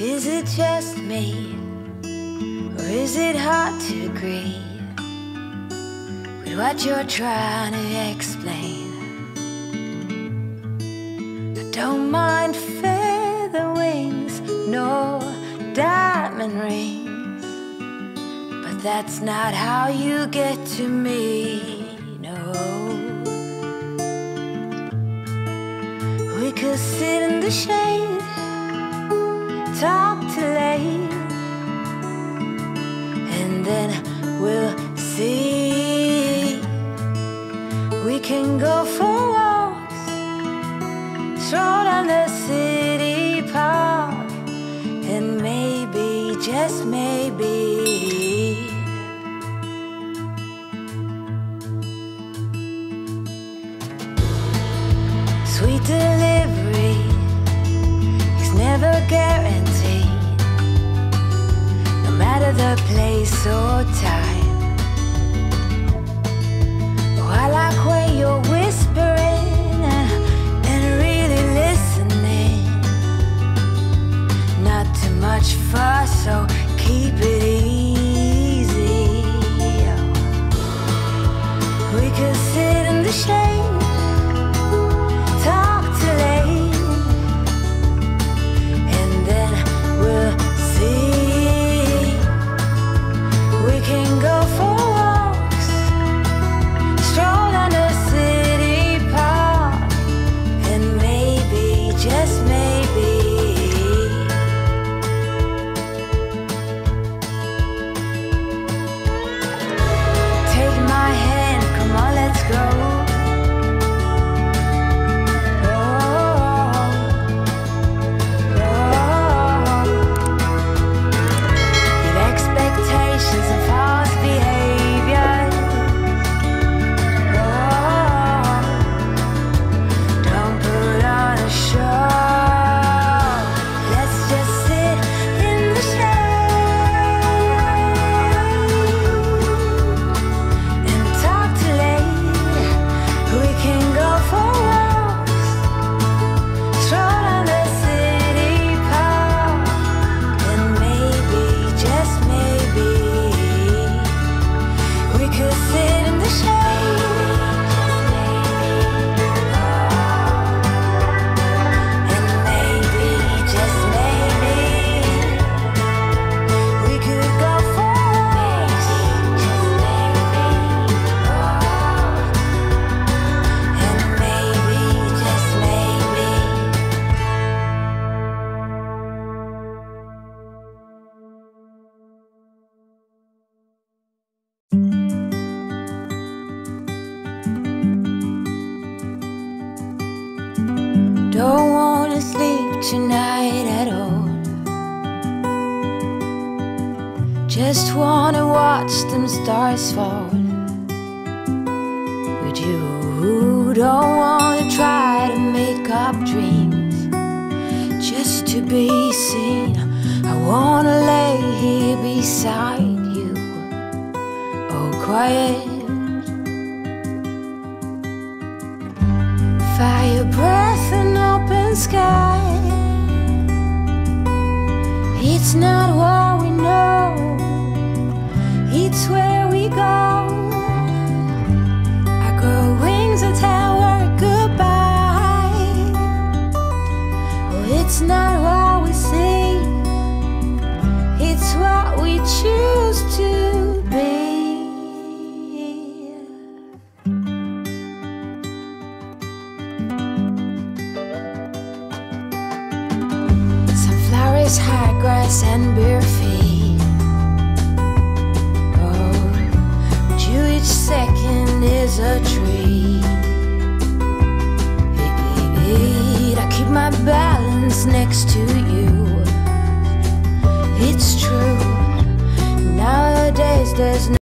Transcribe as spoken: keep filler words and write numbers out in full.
Is it just me, or is it hard to agree with what you're trying to explain? I don't mind feather wings, no diamond rings, but that's not how you get to me, no. We could sit in the shade, talk till late, and then we'll see. We can go for walks, stroll down the city park, and maybe, just maybe, sweet delivery is never guaranteed, the place or time. Oh, I like when you're whispering and really listening. Not too much fuss, so keep it easy. We could sit in the shade, talk till late, and then we'll see. Can go for walks, stroll down the city park, and maybe, just maybe, take my hand, come on, let's go. Oh, oh, if expectations and tonight at all. Just wanna watch them stars fall with you. Don't wanna try to make up dreams just to be seen. I wanna lay here beside you, oh quiet. Fire breath and open sky, it's not what we know, it's where we go. I grow wings and tell her goodbye. Oh, it's not what we see, it's what we choose to be. Sunflowers high grass and bare feet. Oh, but you each second is a treat. I keep my balance next to you. It's true. Nowadays there's no